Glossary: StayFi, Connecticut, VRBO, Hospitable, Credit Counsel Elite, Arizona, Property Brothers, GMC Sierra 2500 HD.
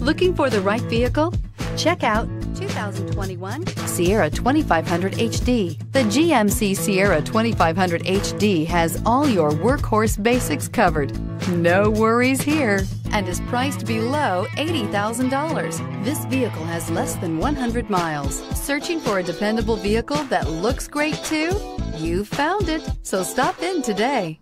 Looking for the right vehicle? Check out 2021 Sierra 2500 HD. The GMC Sierra 2500 HD has all your workhorse basics covered. No worries here, and is priced below $80,000. This vehicle has less than 100 miles. Searching for a dependable vehicle that looks great too? You found it, so stop in today.